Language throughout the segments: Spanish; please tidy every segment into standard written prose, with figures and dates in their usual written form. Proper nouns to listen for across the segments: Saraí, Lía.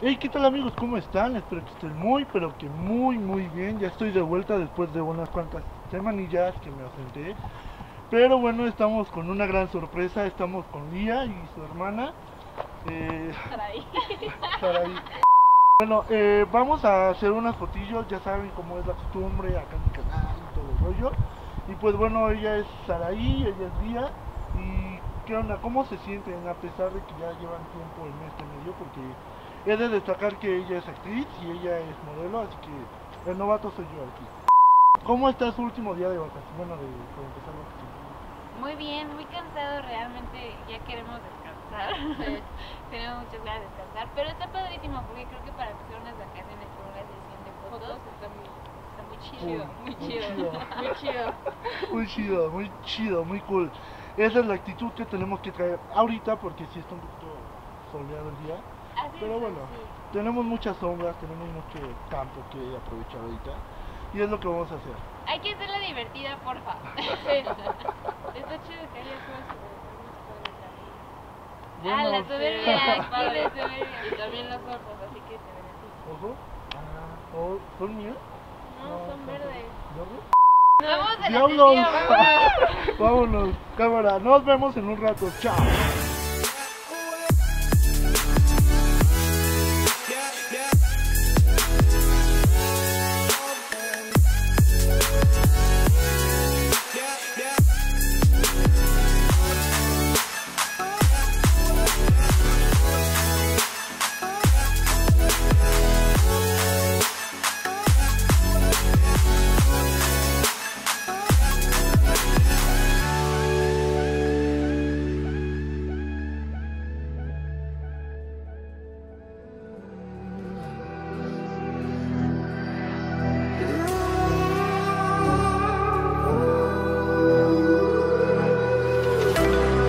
Hey, ¿qué tal amigos? ¿Cómo están? Espero que estén muy bien. Ya estoy de vuelta después de unas cuantas semanillas que me ausenté. Pero bueno, estamos con una gran sorpresa. Estamos con Lía y su hermana Saraí. Bueno, vamos a hacer unas fotillos. Ya saben cómo es la costumbre acá en mi canal y todo el rollo. Y pues bueno, ella es Saraí, ella es Lía. Y ¿qué onda? ¿Cómo se sienten a pesar de que ya llevan tiempo en este medio? Porque he de destacar que ella es actriz y ella es modelo, así que el novato soy yo aquí. ¿Cómo está su último día de vacaciones? Bueno, de empezar vacaciones. Muy bien, muy cansado realmente, ya queremos descansar. Tenemos muchas ganas de descansar, pero está padrísimo porque creo que para empezar unas vacaciones con una sesión de fotos está muy chido, muy cool. Esa es la actitud que tenemos que traer ahorita porque sí está un poquito soleado el día. Pero bueno, tenemos muchas sombras, tenemos mucho campo que aprovechar ahorita y es lo que vamos a hacer. Hay que hacerla divertida, porfa. Está chido que haya cosas. Bueno, la soberbia, Y también los ojos, así que se benefician. ¿Ojos? ¿Son míos? No, son verdes. ¿Verdes? ¡Diablos! Vámonos, cámara. Nos vemos en un rato. Chao.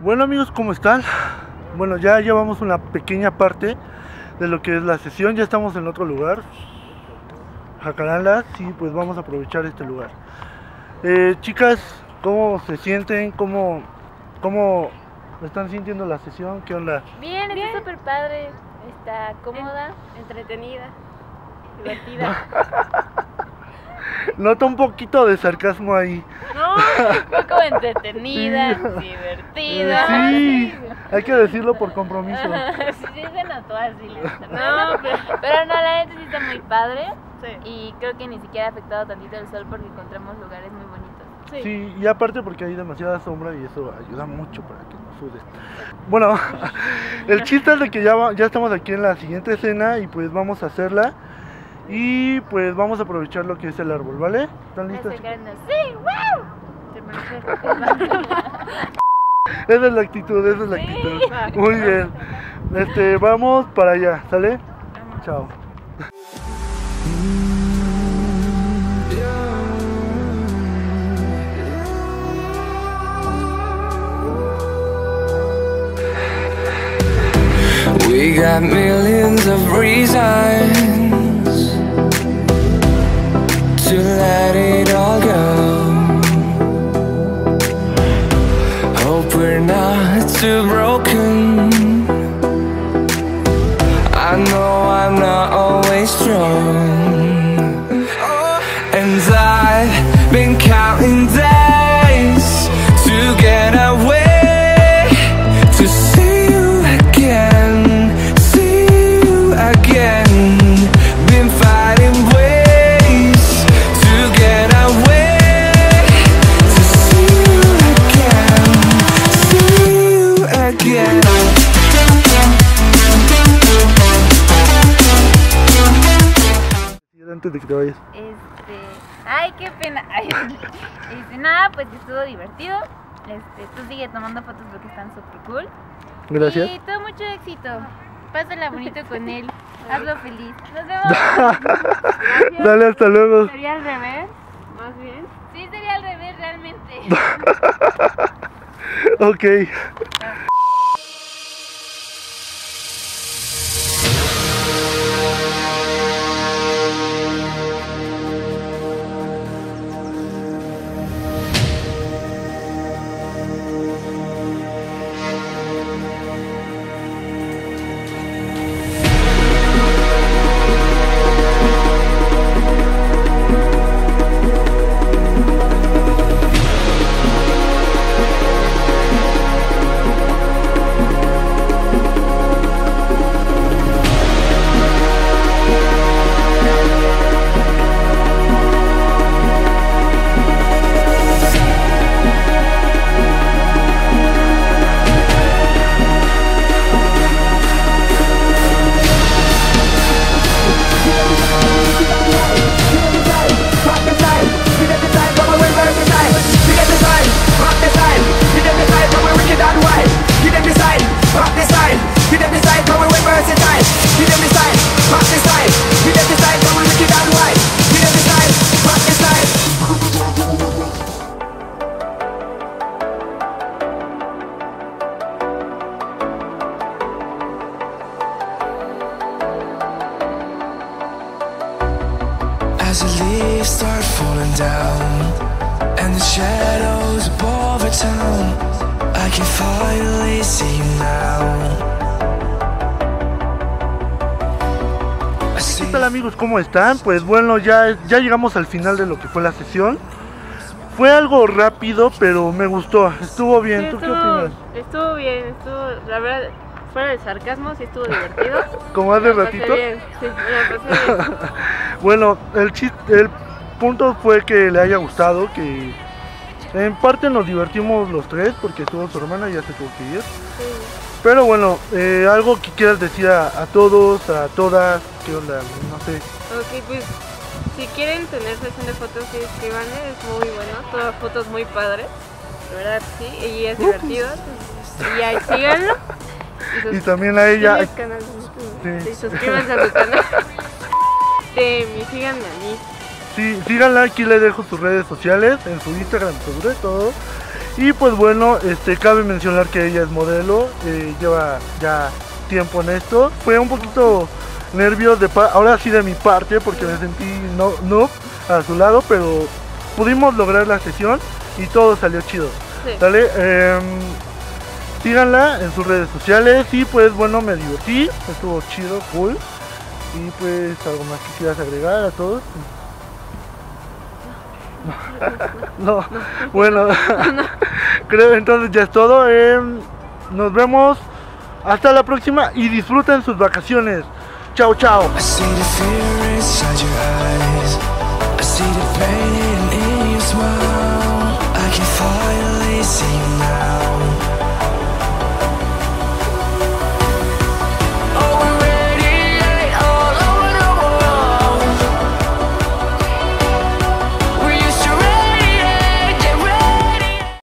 Bueno amigos, ¿cómo están? Bueno, ya llevamos una pequeña parte de lo que es la sesión. Ya estamos en otro lugar, Jacarandas, y pues vamos a aprovechar este lugar. Chicas, ¿cómo se sienten? ¿Cómo están sintiendo la sesión? ¿Qué onda? Bien, está súper padre, está cómoda, entretenida, divertida. Noto un poquito de sarcasmo ahí. No, fue como entretenida, sí, divertida. Sí, hay que decirlo por compromiso. Sí, se notó así. No, pero no, la neta sí está muy padre. Sí. Y creo que ni siquiera ha afectado tantito el sol porque encontramos lugares muy bonitos. Sí, sí, y aparte porque hay demasiada sombra y eso ayuda mucho para que no sudes. Bueno, el chiste es de que ya estamos aquí en la siguiente escena y pues vamos a hacerla. Y pues vamos a aprovechar lo que es el árbol, ¿vale? ¿Están listos? ¡Sí! ¡Wow! Esa es la actitud, esa es la actitud. Muy bien. Vamos para allá, ¿sale? Chao. We got millions of reasons wrong. And I've been counting days to get away, to see you again, been finding ways to get away, to see you again, see you again. Antes de que te vayas, ay, qué pena. Ay, nada, pues estuvo divertido. Tú sigue tomando fotos porque están súper cool. Gracias. Y todo mucho éxito. Pásala bonito con él. Hazlo feliz. Nos vemos. Dale, hasta luego. ¿Sería al revés? ¿Más bien? Sí, sería al revés realmente. Ok. As the leaves start falling down and the shadows above our town, I can finally see you now. ¿Qué tal, amigos? ¿Cómo están? Pues bueno, ya llegamos al final de lo que fue la sesión. Fue algo rápido, pero me gustó. Estuvo bien. Sí, ¿tú qué opinas? Estuvo bien, la verdad, fuera del sarcasmo, sí estuvo divertido. ¿Como hace ratito? Bien, sí, me pasé bien. Bueno, el punto fue que le haya gustado, que en parte nos divertimos los tres porque estuvo su hermana y ya se tuvo que ir. Sí. Pero bueno, algo que quieras decir a todos, a todas, qué onda, no sé. Ok, pues si quieren tener sesión de fotos, sí, escríbanle, es muy bueno, todas fotos muy padres, de verdad, sí, y es divertido, y ahí síganlo. Y también a ella. Sí. Y suscríbanse a su canal. Síganme a mí. Sí, síganla, aquí les dejo sus redes sociales, en su Instagram sobre todo. Y pues bueno, cabe mencionar que ella es modelo, lleva ya tiempo en esto. Fue un poquito nervios ahora sí de mi parte, porque me sentí no a su lado, pero pudimos lograr la sesión y todo salió chido. Sí. Dale, síganla en sus redes sociales y pues bueno, me divertí, estuvo chido, cool. Y pues algo más que quieras agregar a todos. No. Bueno, creo entonces ya es todo. Nos vemos hasta la próxima y disfruten sus vacaciones. Chao, chao.